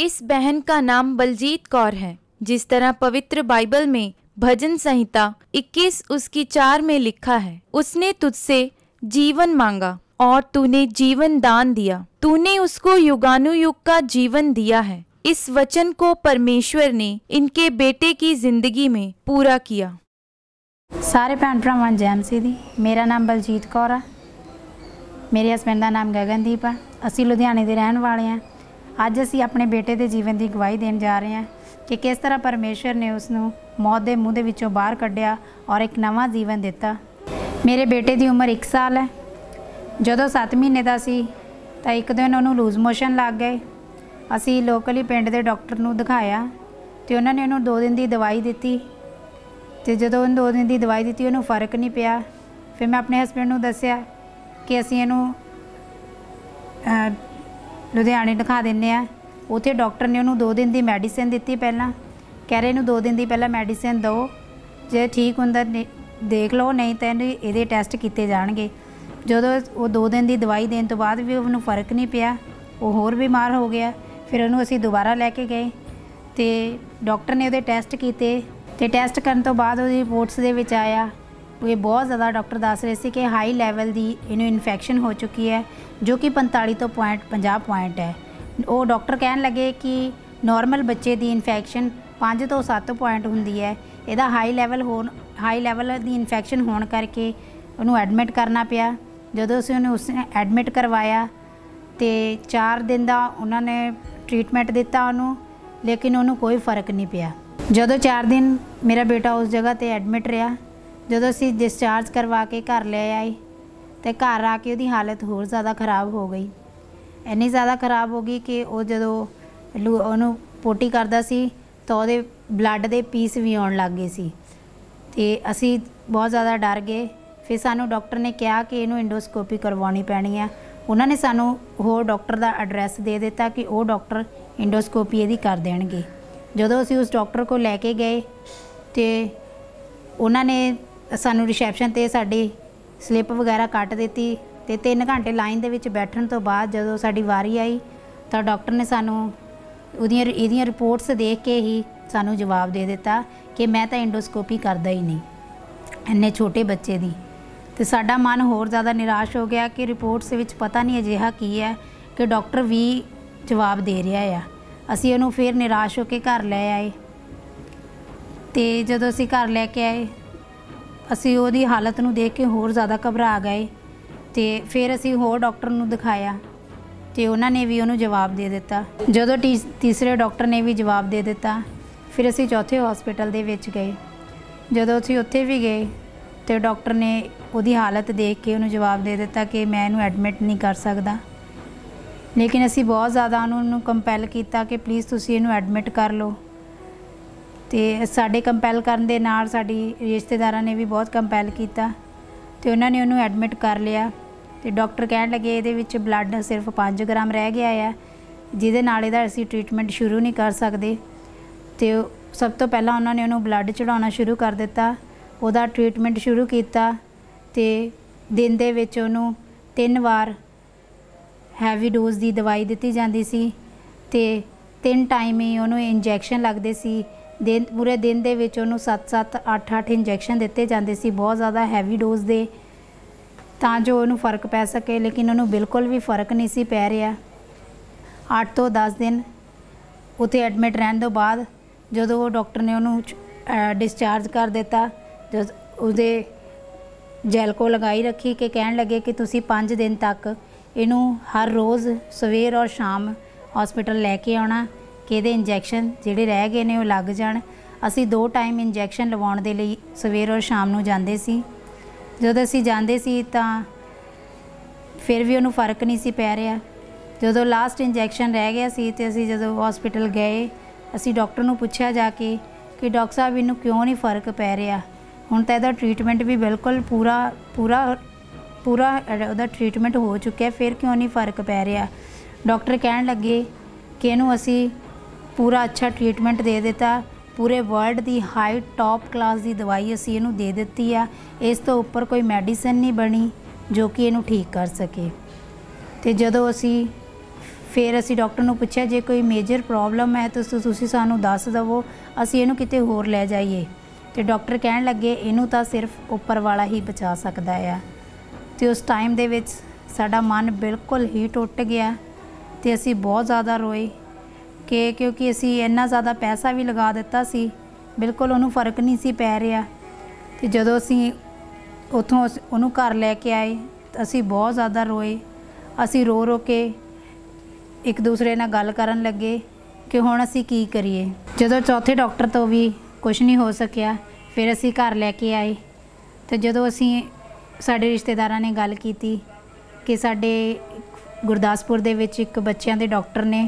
इस बहन का नाम बलजीत कौर है। जिस तरह पवित्र बाइबल में भजन संहिता 21 उसकी 4 में लिखा है, उसने तुझसे जीवन मांगा और तूने जीवन दान दिया, तूने उसको युगानुयुग का जीवन दिया है। इस वचन को परमेश्वर ने इनके बेटे की जिंदगी में पूरा किया। सारे भैन भरावान जैम सीधी, मेरा नाम बलजीत कौर है, मेरे हसबैंड का नाम गगनदीप है, असी लुधियाने के रहने वाले हैं। अज असी अपने बेटे के जीवन की गवाही देने जा रहे हैं कि किस तरह परमेश्वर ने उसनूं मौत के मूँह के विचों बाहर कढ़िया और एक नवा जीवन दिता। मेरे बेटे की उम्र 1 साल है। जदों 7 महीने का सी तो एक दिन उन्होंने लूज मोशन लग गए। असी लोकली पिंड के डॉक्टर नूं दिखाया तो उन्होंने उन्होंने 2 दिन की दवाई दी। तो जदों 2 दिन की दवाई दी उन्होंने फर्क नहीं पिया। फिर मैं अपने हसबैंड को दस्या कि असी इनू लुधियाने दिखा देने हैं। उत्थे डॉक्टर ने उन्होंने 2 दिन की मैडिसिन दी। पहला कह रहे इनू 2 दिन की पहला मैडिसिन दो, जे ठीक हुंदा देख लो, नहीं तो ये टैसट किए जाएंगे। जदों वो 2 दिन की दवाई देने तो बाद भी उन्होंने फर्क नहीं पिया, वो होर बीमार हो गया। फिर उन्होंने असी दोबारा लैके गए तो डॉक्टर ने वो टैसट किए। तो टैसट करने तो बाद रिपोर्ट्स दे विच आया ये बहुत ज़्यादा डॉक्टर दस रहे थे कि हाई लैवल की इनू इन्फैक्शन हो चुकी है, जो कि 45 तो 50 पॉइंट है। वो डॉक्टर कहन लगे कि नॉर्मल बच्चे की इन्फैक्शन 5 तो 7 पॉइंट होंगी है, यदा हाई लैवल की इन्फैक्शन होने करके उन्होंने एडमिट करना पिया। जदों असी उसने एडमिट करवाया तो 4 दिन का उन्होंने ट्रीटमेंट दिता उन्होंने, लेकिन उन्होंने कोई फर्क नहीं पिया। जदों 4 दिन मेरा बेटा उस जगह पर एडमिट रहा, जदों असी डिस्चार्ज करवा के घर ले आए तो घर आके उसकी हालत होर ज़्यादा खराब हो गई। इन्नी ज़्यादा खराब हो गई कि वो जदों पोटी करता सी तो वो ब्लड के पीस भी आने लग गए सी। तो असी बहुत ज़्यादा डर गए। फिर सानू डॉक्टर ने कहा कि इनू इंडोस्कोपी करवानी पैनी है। उन्होंने सानू होर डॉक्टर का एड्रैस दे दिता कि वो डॉक्टर इंडोस्कोपी यदि कर देंगे। जदों असी उस डॉक्टर को लैके गए तो उन्होंने सानू रिसेप्शन ते साडी स्लिप वगैरह कट दी। तो 3 घंटे लाइन दे विच बैठण तो बाद जदों साडी वारी आई तो डॉक्टर ने सानू उहदियां रिपोर्ट्स देख के ही सानू जवाब दे दिता कि मैं तो इंडोस्कोपी करदा ही नहीं इन्ने छोटे बच्चे दी। तो साडा मन होर ज़्यादा निराश हो गया कि रिपोर्ट्स विच पता नहीं अजिहा की है कि डॉक्टर भी जवाब दे रहा है। असी उहनूं फिर निराश होकर घर ले आए। तो जदों असी घर लैके आए असी उहदी हालत नूं देख के होर ज़्यादा घबरा गए। तो फिर असी होर डॉक्टर नूं दिखाया तो उन्होंने भी उन्होंने जवाब दे दिता। जदों तीसरे डॉक्टर ने भी जवाब दे दिता। फिर असी चौथे हॉस्पिटल दे विच गए। जदों असी उत्थे भी गए तो डॉक्टर ने उहदी हालत देख के उन्होंने जवाब दे दिता कि मैं इनू एडमिट नहीं कर सकता। लेकिन असी बहुत ज़्यादा उन्होंने कंपैल किया कि प्लीज़ तुसीं इनू एडमिट कर लो। तो साडे कंपैल करन दे नाल साडी रिश्तेदारां ने भी बहुत कंपैल किया तो उन्होंने उन्हों एडमिट कर लिया। तो डॉक्टर कह लगे ये विच ब्लड सिर्फ 5 ग्राम रह गया है, जिदे नाल इहदा असीं ट्रीटमेंट शुरू नहीं कर सकते। तो सब तो पहला उन्होंने उन्होंने ब्लड चढ़ाना शुरू कर दिता, उहदा ट्रीटमेंट शुरू किया। तो दिन दे विच उन्होंने 3 वार हैवी डोज की दवाई दी जाती सी। तो 3 टाइम ही उन्होंने इंजैक्शन लगते सी। दिन पूरे दिन दे विच उन्होंने 7-8 इंजैक्शन दिते जाते सी, बहुत ज़्यादा हैवी डोज दे, तां जो उन्होंने फर्क पै सके। लेकिन उन्होंने बिल्कुल भी फर्क नहीं सी पै रहा। 8 तो 10 दिन उत्थे एडमिट रहने तो बाद जदों वो डॉक्टर ने उन्होंने डिस्चार्ज कर दिता जो उसदे जैल को लगाई रखी कि कहन लगे कि तुसीं 5 दिन तक इनू हर रोज़ सवेर और शाम हॉस्पिटल लैके आना कि ये इंजैक्शन जिहड़े रह गए ने वो लग जाण। असी 2 टाइम इंजैक्शन लवाउण दे लई सवेर और शाम नूं जांदे सी। जदों असी जांदे सी तां फिर भी उन्होंने फर्क नहीं सी पै रहा। जदों लास्ट इंजैक्शन रह गया सी ते असी जदों हॉस्पिटल गए असी डॉक्टर नूं पुछया जाके कि डॉक्टर साहब इनू क्यों नहीं फर्क पै रहा, हुण तां इहदा ट्रीटमेंट भी बिल्कुल पूरा पूरा पूरा उहदा ट्रीटमेंट हो चुका है, फिर क्यों नहीं फर्क पै रहा। डॉक्टर कहण लगे कि इनू असी पूरा अच्छा ट्रीटमेंट दे दिता, पूरे वर्ल्ड की हाई टॉप क्लास की दवाई असी इनू दे दिती आ, इस तो उपर कोई मेडिसिन नहीं बनी जो कि इनू ठीक कर सके। तो जदों असी फिर असी डॉक्टर ने पूछा जे कोई मेजर प्रॉब्लम है तो तुसी सानू दस दवो असी इहनू किते होर लै जाइए। तो डॉक्टर कहन लगे इनू तां सिर्फ उपर वाला ही बचा सकदा है। तो उस टाइम दे विच साडा मन बिल्कुल ही टुट गया तो असी बहुत ज़्यादा रोए कि क्योंकि असी इन्ना ज़्यादा पैसा भी लगा दिता सी, बिल्कुल उन्होंने फर्क नहीं सी पै रहा। तो जदों असी उतों उन्होंने घर लैके आए तो असी बहुत ज़्यादा रोए। असी रो रो के एक दूसरे नाल गल करन लगे कि हुण असी की करिए। जदों चौथे डॉक्टर तो भी कुछ नहीं हो सकिया फिर असी घर लैके आए। तो जदों असी साडे रिश्तेदारां ने गल कीती कि साडे गुरदासपुर दे विच एक बच्चों के डॉक्टर ने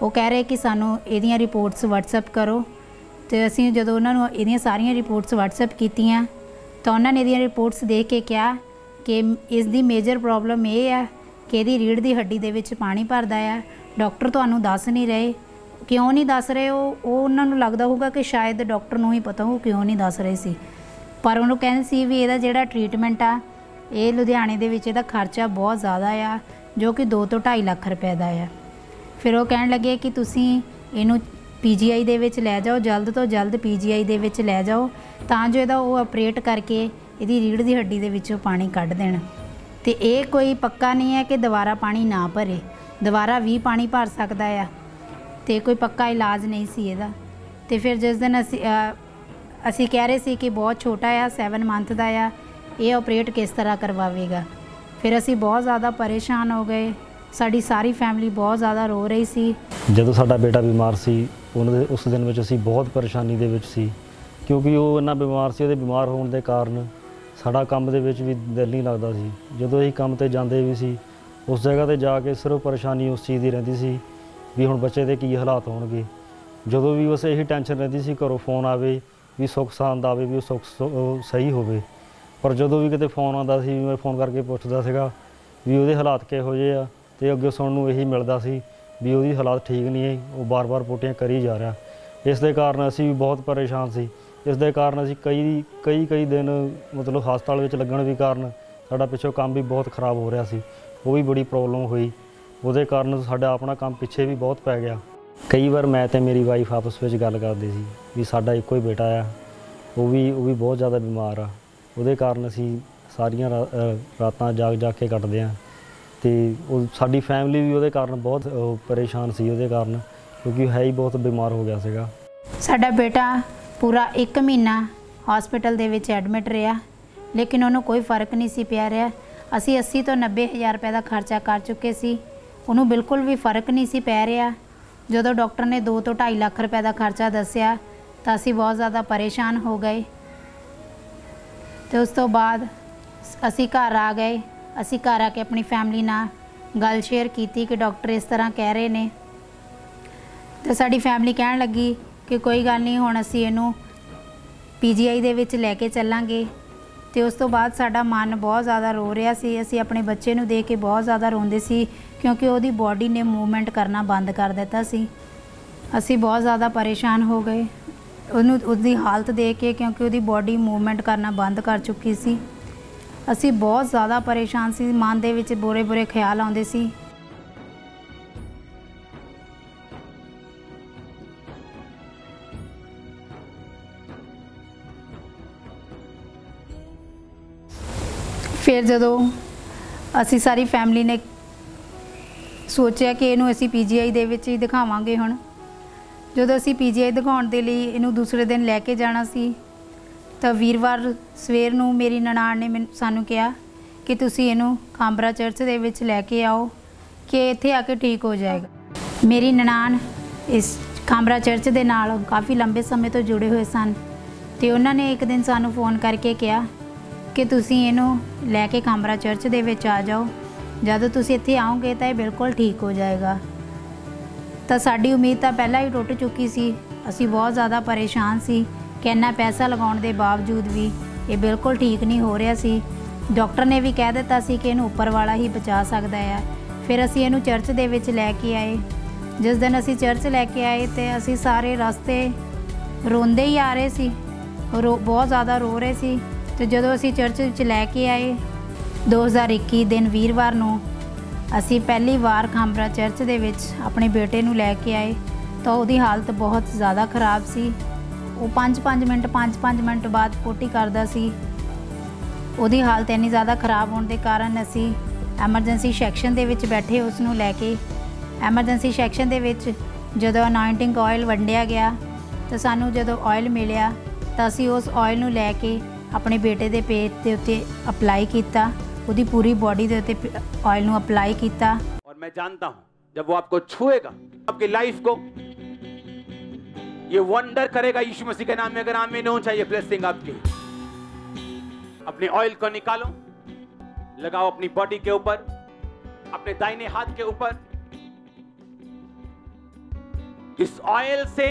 वो कह रहे कि सानू इहदियां रिपोर्ट्स व्हाट्सएप करो। तो असी जदों उन्होंने इहदियां सारियां रिपोर्ट्स व्हाट्सएप कीतियां तो उन्होंने इहदियां रिपोर्ट्स देख के कहा कि इसकी मेजर प्रॉब्लम ये है कि इहदी रीढ़ की हड्डी दे विच पानी भरदा है। डॉक्टर तुहानू दस नहीं रहे, क्यों नहीं दस रहे? वो उन्होंने लगता होगा कि शायद डॉक्टर नूं ही पता हो क्यों नहीं दस रहे सी। पर उन्होंने कहंदे सी भी इहदा जिहड़ा ट्रीटमेंट आ ये लुधियाने दे विच इहदा खर्चा बहुत ज़्यादा आ जो कि 2 ਤੋਂ 2.5 ਲੱਖ रुपए का है। फिर वो कहन लगे कि तुसी इनू PGI दे विच लै जाओ, जल्द तो जल्द PGI दे विच लै जाओ तां जो इहदा वो ऑपरेट करके इहदी रीढ़ दी हड्डी दे विचों पानी कढ देण। ते ये कोई पक्का नहीं है कि दोबारा पानी ना भरे, दोबारा भी पानी भर सकता है। तो कोई पक्का इलाज नहीं सी इहदा। तो फिर जिस दिन असी कह रहे सी कि बहुत छोटा आ 7 मंथ का आ ये ऑपरेट किस तरह करवावेगा। फिर असी बहुत ज़्यादा परेशान हो गए, साड़ी सारी फैमिली बहुत ज़्यादा रो रही सी। जदों साडा बेटा बीमार सी उस दिन में असी बहुत परेशानी दे विच सी क्योंकि वो इन्ना बीमार सी। बीमार होने के कारण साडा काम दे विच भी दिल नहीं लगता सी। जदों असीं काम ते जांदे भी सी उस जगह ते जाके सिर्फ परेशानी उस चीज़ की रहिंदी सी भी हुण बच्चे दे की हालात होणगे। जदों भी बस यही टेंशन रहिंदी सी घरों फोन आवे भी सुख सांद आवे भी सुख सही होवे। पर जदों भी किते फोन आंदा सी मैं फोन करके पुछदा सीगा भी उहदे हालात किहो जिहे आ तो अगे सुन नूं यही मिलता सी भी उहदी हालात ठीक नहीं है, वो बार बार पोटियां करी जा रहा। इस दे कारण असी भी बहुत परेशान सी। इस दे कारण असी कई दिन मतलब हस्पताल विच लगण भी कारण साडा पिछों काम भी बहुत खराब हो रहा सी, वो भी बड़ी प्रॉब्लम हुई। उहदे कारण साडा अपना काम पिछे भी बहुत पै गया। कई बार मैं ते मेरी वाइफ आपस विच गल करदे सी भी साडा इक्को ही बेटा आ, वो भी बहुत ज़्यादा बीमार आ। उहदे कारण असी सारियां रातां जाग जाग के कटदे आ। तो साडी फैमिली भी उहदे कारण बहुत परेशान सी उहदे कारण क्योंकि है ही बहुत बीमार हो गया सीगा। साडा बेटा पूरा 1 ਮਹੀਨਾ हॉस्पिटल दे विच एडमिट रहा लेकिन उन्होंने कोई फर्क नहीं सी पिया रहा। असी 80 ਤੋਂ 90 ਹਜ਼ਾਰ रुपए का खर्चा कर चुके सी, उन्होंने बिल्कुल भी फर्क नहीं सी पै रहा। जदों डॉक्टर ने 2 ਤੋਂ 2.5 ਲੱਖ रुपए का खर्चा दस्या तो असी बहुत ज़्यादा परेशान हो गए। तो उस तो बाद असी घर आ गए। असी घर आके अपनी फैमिली नाल गल शेयर की कि डॉक्टर इस तरह कह रहे ने। तो साडी फैमिली कहन लगी कि कोई गल नहीं, हुण असी इहनूं PGI दे विच लैके चलांगे। तो उस तो बाद साडा मन बहुत ज़्यादा रो रहा सी। असी अपने बच्चे नूं देख के बहुत ज़्यादा रोंदे सी क्योंकि उहदी बॉडी ने मूवमेंट करना बंद कर दिता सी। असी बहुत ज़्यादा परेशान हो गए उहनूं उसदी हालत देख के क्योंकि उहदी बॉडी मूवमेंट करना बंद कर चुकी सी। असी बहुत ज़्यादा परेशान सी, मन दे विच बुरे बुरे ख्याल आउंदे सी। फिर जदों असी सारी फैमिली ने सोचा कि इनू असी PGI दे विच ही दिखावांगे। हुण जदों असी PGI दिखाउण दे लई इनू दूसरे दिन लैके जाना सी तो वीरवार सवेर नू मेरी ननाण ने मैनूं सानूं कहा कि तुसीं इनू खांबरा चर्च दे विच लैके आओ कि इत्थे आके ठीक हो जाएगा। मेरी ननाण इस खांबरा चर्च दे नाल काफ़ी लंबे समय तो जुड़े हुए सन ते उन्हां ने एक दिन सानूं फोन करके कहा कि तुसीं इनू लैके खांबरा चर्च दे विच आ जाओ, जदों तुसीं इत्थे आओगे तो ये बिल्कुल ठीक हो जाएगा। तो साडी उम्मीद तो पहला ही टुट चुकी सी। असी बहुत ज़्यादा परेशान सी कि इन्ना पैसा लगाउण दे बावजूद भी ये बिल्कुल ठीक नहीं हो रहा सी। डॉक्टर ने भी कह दिता सी कि इनू उपर वाला ही बचा सकदा है। फिर असी इनू चर्च दे विच लैके आए। जिस दिन असी चर्च लैके आए तो असी सारे रस्ते रोंदे ही आ रहे सी, बहुत ज़्यादा रो रहे सी। तो जदों असी चर्च विच लैके आए 2021 दिन वीरवार नूं ਅਸੀਂ ਪਹਿਲੀ ਵਾਰ ਖਾਂਬਰਾ ਚਰਚ ਦੇ ਵਿੱਚ ਆਪਣੇ ਬੇਟੇ ਨੂੰ ਲੈ ਕੇ ਆਏ ਤਾਂ ਉਹਦੀ ਹਾਲਤ ਬਹੁਤ ਜ਼ਿਆਦਾ ਖਰਾਬ ਸੀ। ਉਹ 5-5 ਮਿੰਟ ਬਾਅਦ ਪੋਟੀ ਕਰਦਾ ਸੀ। ਉਹਦੀ ਹਾਲਤ ਇੰਨੀ ਜ਼ਿਆਦਾ ਖਰਾਬ ਹੋਣ ਦੇ ਕਾਰਨ ਅਸੀਂ ਐਮਰਜੈਂਸੀ ਸੈਕਸ਼ਨ ਦੇ ਵਿੱਚ ਬੈਠੇ ਉਸ ਨੂੰ ਲੈ ਕੇ। ਐਮਰਜੈਂਸੀ ਸੈਕਸ਼ਨ ਦੇ ਵਿੱਚ ਜਦੋਂ ਅਨਾਇੰਟਿੰਗ ਆਇਲ ਵੰਡਿਆ ਗਿਆ ਤਾਂ ਸਾਨੂੰ ਜਦੋਂ ਆਇਲ ਮਿਲਿਆ ਤਾਂ ਅਸੀਂ ਉਸ ਆਇਲ ਨੂੰ ਲੈ ਕੇ ਆਪਣੇ ਬੇਟੇ ਦੇ ਪੇਟ ਦੇ ਉੱਤੇ ਅਪਲਾਈ ਕੀਤਾ। ਉਹਦੀ ਪੂਰੀ ਬੋਡੀ ਦੇ ਉੱਤੇ ਆਇਲ ਨੂੰ ਅਪਲਾਈ ਕੀਤਾ। ਔਰ ਮੈਂ ਜਾਣਦਾ ਹਾਂ ਜਦ ਉਹ ਆਪਕੋ ਛੂਏਗਾ ਆਪਕੀ ਲਾਈਫ ਕੋ ये वंडर करेगा। यीशु मसीह के नाम में अगर आमीन हो चाहिए ब्लेसिंग आपकी। अपने ऑयल को निकालो, लगाओ अपनी बॉडी के ऊपर, अपने दाहिने हाथ के ऊपर। इस ऑयल से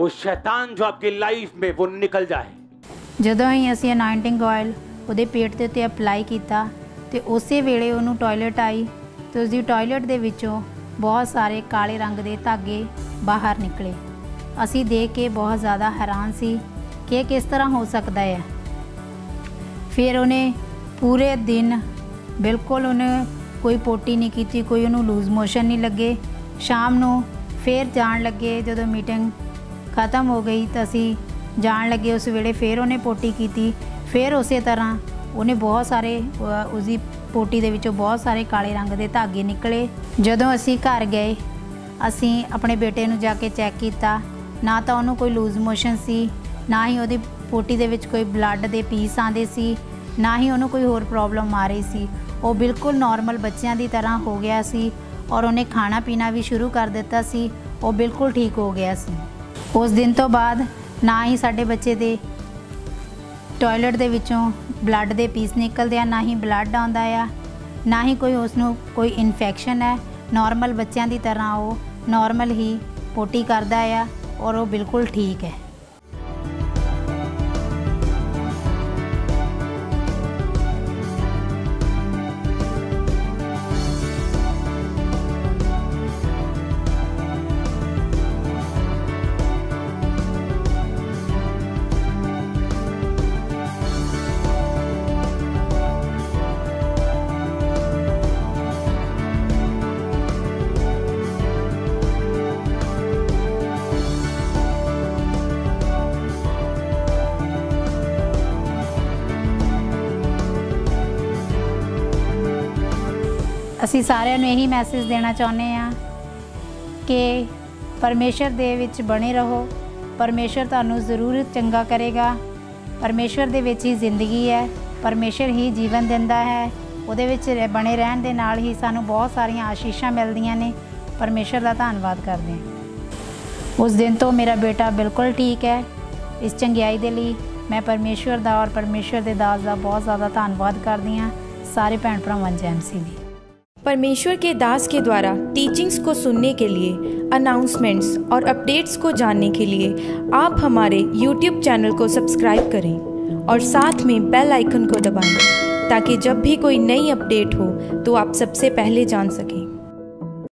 वो शैतान जो आपकी लाइफ में वो निकल जाए। जदों ही असी अनाइंटिंग ऑयल ਉਹਦੇ ਪੇਟ ਦੇ ਉੱਤੇ ਅਪਲਾਈ ਕੀਤਾ ਤੇ ਉਸੇ ਵੇਲੇ ਉਹਨੂੰ ਟਾਇਲਟ ਆਈ ਤੇ ਉਸ ਦੀ ਟਾਇਲਟ ਦੇ ਵਿੱਚੋਂ ਬਹੁਤ ਸਾਰੇ ਕਾਲੇ ਰੰਗ ਦੇ ਧਾਗੇ ਬਾਹਰ ਨਿਕਲੇ। ਅਸੀਂ ਦੇਖ ਕੇ ਬਹੁਤ ਜ਼ਿਆਦਾ ਹੈਰਾਨ ਸੀ ਕਿ ਕਿਸ ਤਰ੍ਹਾਂ ਹੋ ਸਕਦਾ ਹੈ। ਫਿਰ ਉਹਨੇ ਪੂਰੇ ਦਿਨ ਬਿਲਕੁਲ ਉਹਨੇ ਕੋਈ ਪੋਟੀ ਨਹੀਂ ਕੀਤੀ, ਕੋਈ ਉਹਨੂੰ ਲੂਜ਼ ਮੋਸ਼ਨ ਨਹੀਂ ਲੱਗੇ। ਸ਼ਾਮ ਨੂੰ ਫਿਰ ਜਾਣ ਲੱਗੇ, ਜਦੋਂ ਮੀਟਿੰਗ ਖਤਮ ਹੋ ਗਈ ਤਾਂ ਅਸੀਂ ਜਾਣ ਲੱਗੇ, ਉਸ ਵੇਲੇ ਫਿਰ ਉਹਨੇ ਪੋਟੀ ਕੀਤੀ। ਫਿਰ ਉਸੇ ਤਰ੍ਹਾਂ ਉਹਨੇ ਬਹੁਤ ਸਾਰੇ ਉਸਦੀ ਪੋਟੀ ਦੇ ਵਿੱਚੋਂ ਬਹੁਤ ਸਾਰੇ ਕਾਲੇ ਰੰਗ ਦੇ ਧਾਗੇ ਨਿਕਲੇ। ਜਦੋਂ ਅਸੀਂ ਘਰ ਗਏ ਅਸੀਂ ਆਪਣੇ ਬੇਟੇ ਨੂੰ ਜਾ ਕੇ ਚੈੱਕ ਕੀਤਾ, ਨਾ ਤਾਂ ਉਹਨੂੰ ਕੋਈ ਲੂਜ਼ ਮੋਸ਼ਨ ਸੀ, ਨਾ ਹੀ ਉਹਦੀ ਪੋਟੀ ਦੇ ਵਿੱਚ ਕੋਈ ਬਲੱਡ ਦੇ ਪੀਸ ਆਉਂਦੇ ਸੀ, ਨਾ ਹੀ ਉਹਨੂੰ ਕੋਈ ਹੋਰ ਪ੍ਰੋਬਲਮ ਆ ਰਹੀ ਸੀ। ਉਹ ਬਿਲਕੁਲ ਨਾਰਮਲ ਬੱਚਿਆਂ ਦੀ ਤਰ੍ਹਾਂ ਹੋ ਗਿਆ ਸੀ ਔਰ ਉਹਨੇ ਖਾਣਾ ਪੀਣਾ ਵੀ ਸ਼ੁਰੂ ਕਰ ਦਿੱਤਾ ਸੀ। ਉਹ ਬਿਲਕੁਲ ਠੀਕ ਹੋ ਗਿਆ ਸੀ। ਉਸ ਦਿਨ ਤੋਂ ਬਾਅਦ ਨਾ ਹੀ ਸਾਡੇ ਬੱਚੇ ਦੇ ਟਾਇਲਟ ਦੇ ਵਿੱਚੋਂ ਬਲੱਡ ਦੇ ਪੀਸ ਨਿਕਲਦੇ ਆ, ਨਾ ਹੀ ਬਲੱਡ ਆਉਂਦਾ ਆ, ਨਾ ਹੀ ਕੋਈ ਉਸਨੂੰ ਕੋਈ ਇਨਫੈਕਸ਼ਨ ਹੈ। ਨਾਰਮਲ ਬੱਚਿਆਂ ਦੀ ਤਰ੍ਹਾਂ ਉਹ ਨਾਰਮਲ ਹੀ ਪੋਟੀ ਕਰਦਾ ਆ ਔਰ ਉਹ ਬਿਲਕੁਲ ਠੀਕ ਹੈ। ਅਸੀਂ ਸਾਰਿਆਂ ਨੂੰ ਇਹੀ ਮੈਸੇਜ ਦੇਣਾ ਚਾਹੁੰਦੇ ਹਾਂ ਕਿ ਪਰਮੇਸ਼ਰ ਦੇ ਵਿੱਚ ਬਣੇ ਰਹੋ। ਪਰਮੇਸ਼ਰ ਤੁਹਾਨੂੰ ਜ਼ਰੂਰ ਚੰਗਾ ਕਰੇਗਾ। ਪਰਮੇਸ਼ਰ ਦੇ ਵਿੱਚ ਹੀ ਜ਼ਿੰਦਗੀ ਹੈ, ਪਰਮੇਸ਼ਰ ਹੀ ਜੀਵਨ ਦਿੰਦਾ ਹੈ। ਉਹਦੇ ਵਿੱਚ ਬਣੇ ਰਹਿਣ ਦੇ ਨਾਲ ਹੀ ਸਾਨੂੰ ਬਹੁਤ ਸਾਰੀਆਂ ਆਸ਼ੀਸ਼ਾਂ ਮਿਲਦੀਆਂ ਨੇ। ਪਰਮੇਸ਼ਰ ਦਾ ਧੰਨਵਾਦ ਕਰਦੇ ਹਾਂ। ਉਸ ਦਿਨ ਤੋਂ ਮੇਰਾ ਬੇਟਾ ਬਿਲਕੁਲ ਠੀਕ ਹੈ। ਇਸ ਚੰਗਿਆਈ ਦੇ ਲਈ ਮੈਂ ਪਰਮੇਸ਼ਰ ਦਾ ਔਰ ਪਰਮੇਸ਼ਰ ਦੇ ਦਾਸ ਦਾ ਬਹੁਤ ਜ਼ਿਆਦਾ ਧੰਨਵਾਦ ਕਰਦੀ ਹਾਂ। ਸਾਰੇ ਭੈਣ ਭਰਾਵਾਂ ਜੈਮਸੀ ਦੀ। परमेश्वर के दास के द्वारा टीचिंग्स को सुनने के लिए, अनाउंसमेंट्स और अपडेट्स को जानने के लिए आप हमारे YouTube चैनल को सब्सक्राइब करें और साथ में बेल आइकन को दबाएं ताकि जब भी कोई नई अपडेट हो तो आप सबसे पहले जान सकें।